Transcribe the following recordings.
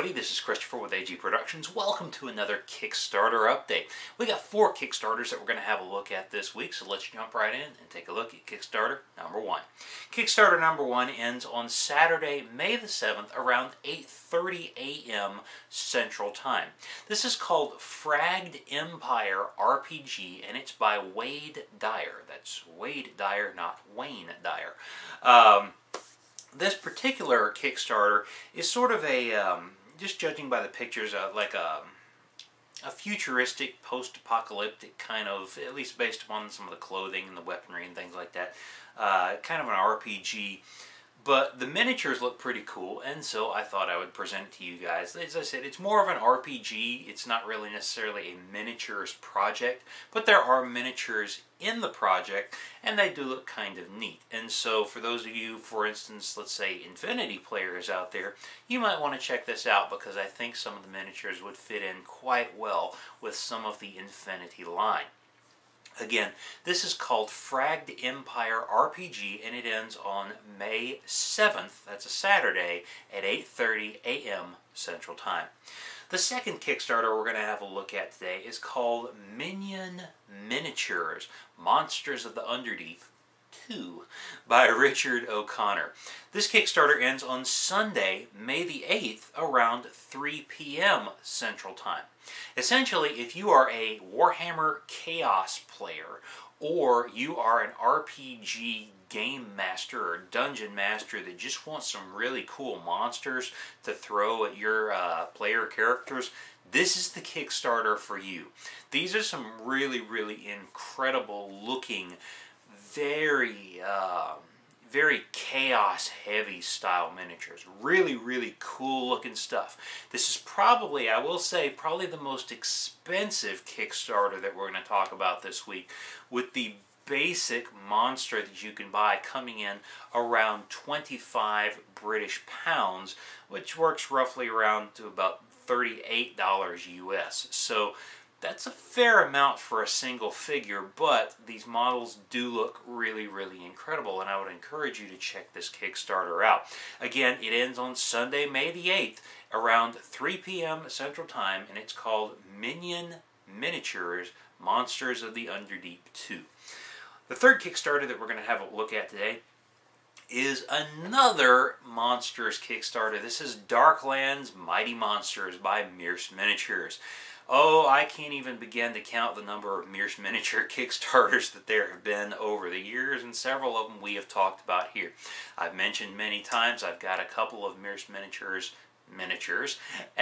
everybody, this is Christopher with AG Productions. Welcome to another Kickstarter update. We got four Kickstarters that we're going to have a look at this week, so let's jump right in and take a look at Kickstarter number one. Kickstarter number one ends on Saturday, May the 7th, around 8:30 a.m. Central Time. This is called Fragged Empire RPG, and it's by Wade Dyer. That's Wade Dyer, not Wayne Dyer. This particular Kickstarter is sort of a, just judging by the pictures, like a futuristic, post-apocalyptic kind of, at least based upon some of the clothing and the weaponry and things like that, kind of an RPG. But the miniatures look pretty cool, and so I thought I would present it to you guys. As I said, it's more of an RPG. It's not really necessarily a miniatures project, but there are miniatures in the project, and they do look kind of neat. And so for those of you, for instance, let's say Infinity players out there, you might want to check this out because I think some of the miniatures would fit in quite well with some of the Infinity line. Again, this is called Fragged Empire RPG, and it ends on May 7th, that's a Saturday, at 8:30 a.m. Central Time. The second Kickstarter we're going to have a look at today is called Minion Miniatures, Monsters of the Underdeep 2, by Richard O'Connor. This Kickstarter ends on Sunday, May the 8th, around 3 p.m. Central Time. Essentially, if you are a Warhammer Chaos player, or you are an RPG game master or dungeon master that just wants some really cool monsters to throw at your player characters, this is the Kickstarter for you. These are some really, really incredible looking, very chaos-heavy style miniatures. Really, really cool-looking stuff. This is probably, I will say, probably the most expensive Kickstarter that we're going to talk about this week, with the basic monster that you can buy coming in around 25 British pounds, which works roughly around to about $38 US. So that's a fair amount for a single figure, but these models do look really, really incredible, and I would encourage you to check this Kickstarter out. Again, it ends on Sunday, May the 8th, around 3 p.m. Central Time, and it's called Minion Miniatures, Monsters of the Underdeep 2. The third Kickstarter that we're going to have a look at today is another Monsters Kickstarter. This is Darklands Mighty Monsters by Mierce Miniatures. Oh, I can't even begin to count the number of Mierce Miniature Kickstarters that there have been over the years, and several of them we have talked about here. I've mentioned many times I've got a couple of Mierce Miniatures,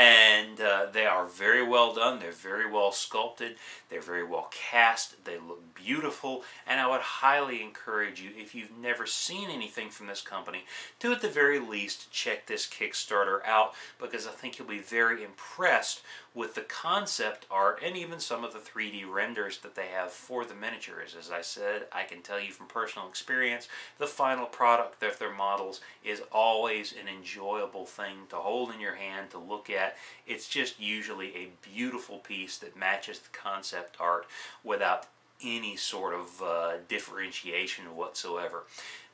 and they are very well done. They're very well sculpted. They're very well cast. They look beautiful, and I would highly encourage you, if you've never seen anything from this company, to at the very least check this Kickstarter out, because I think you'll be very impressed with the concept art and even some of the 3D renders that they have for the miniatures. As I said, I can tell you from personal experience, the final product of their models is always an enjoyable thing to hold in your hand, to look at. It's just usually a beautiful piece that matches the concept art without any sort of differentiation whatsoever.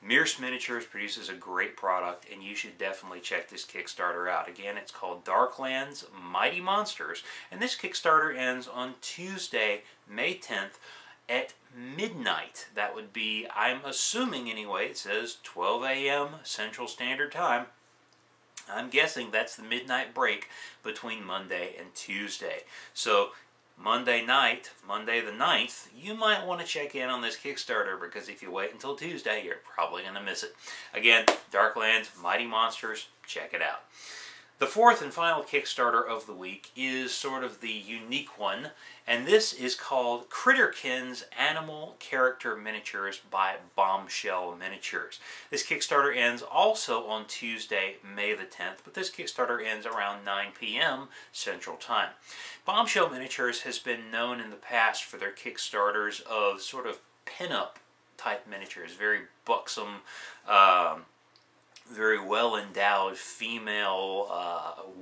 Mierce Miniatures produces a great product, and you should definitely check this Kickstarter out. Again, it's called Darklands Mighty Monsters, and this Kickstarter ends on Tuesday, May 10th at midnight. That would be, I'm assuming anyway, it says 12 a.m. Central Standard Time. I'm guessing that's the midnight break between Monday and Tuesday. So Monday night, Monday the 9th, you might want to check in on this Kickstarter, because if you wait until Tuesday, you're probably going to miss it. Again, Darklands, Mighty Monsters, check it out. The fourth and final Kickstarter of the week is sort of the unique one, and this is called KritterKins Animal Character Miniatures by Bombshell Miniatures. This Kickstarter ends also on Tuesday, May the 10th, but this Kickstarter ends around 9 p.m. Central Time. Bombshell Miniatures has been known in the past for their Kickstarters of sort of pin-up type miniatures, very buxom, very well-endowed female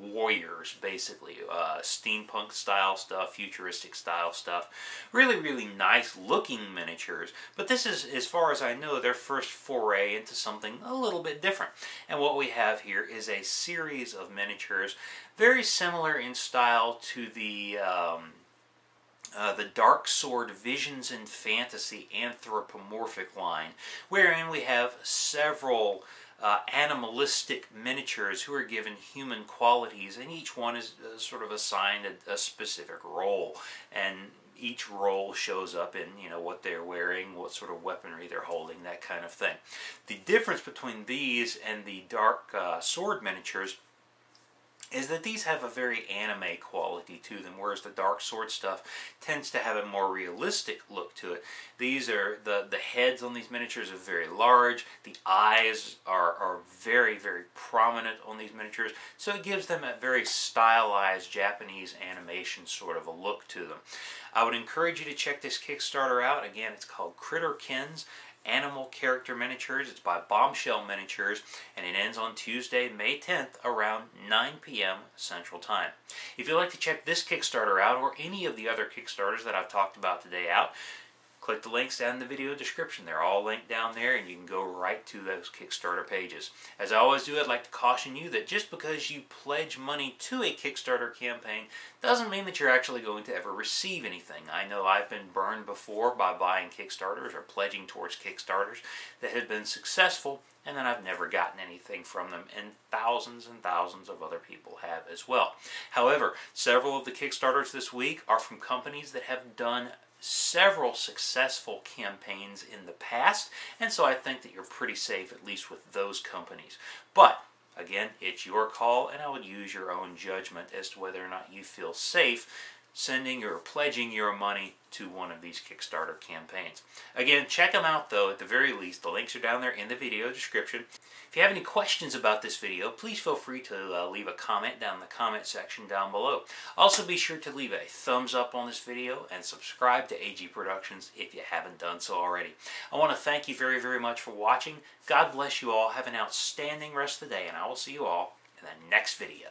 warriors, basically. Steampunk-style stuff, futuristic-style stuff. Really, really nice-looking miniatures. But this is, as far as I know, their first foray into something a little bit different. And what we have here is a series of miniatures very similar in style to the Dark Sword Visions and Fantasy anthropomorphic line, wherein we have several animalistic miniatures who are given human qualities, and each one is sort of assigned a specific role, and each role shows up in, you know, what they're wearing, what sort of weaponry they're holding, that kind of thing. The difference between these and the Dark Sword miniatures is that these have a very anime quality to them, whereas the Dark Sword stuff tends to have a more realistic look to it. These are, the heads on these miniatures are very large, the eyes are very, very prominent on these miniatures, so it gives them a very stylized Japanese animation sort of a look to them. I would encourage you to check this Kickstarter out. Again, it's called KritterKins. Animal Character Miniatures. It's by Bombshell Miniatures, and it ends on Tuesday, May 10th, around 9 p.m. Central Time. If you'd like to check this Kickstarter out, or any of the other Kickstarters that I've talked about today out, click the links down in the video description. They're all linked down there, and you can go right to those Kickstarter pages. As I always do, I'd like to caution you that just because you pledge money to a Kickstarter campaign doesn't mean that you're actually going to ever receive anything. I know I've been burned before by buying Kickstarters or pledging towards Kickstarters that have been successful, and then I've never gotten anything from them, and thousands of other people have as well. However, several of the Kickstarters this week are from companies that have done several successful campaigns in the past, and so I think that you're pretty safe, at least with those companies. But again, it's your call, and I would use your own judgment as to whether or not you feel safe sending or pledging your money to one of these Kickstarter campaigns. Again, check them out though, at the very least. The links are down there in the video description. If you have any questions about this video, please feel free to leave a comment down in the comment section down below. Also, be sure to leave a thumbs up on this video and subscribe to AG Productions if you haven't done so already. I want to thank you very, very much for watching. God bless you all. Have an outstanding rest of the day, and I will see you all in the next video.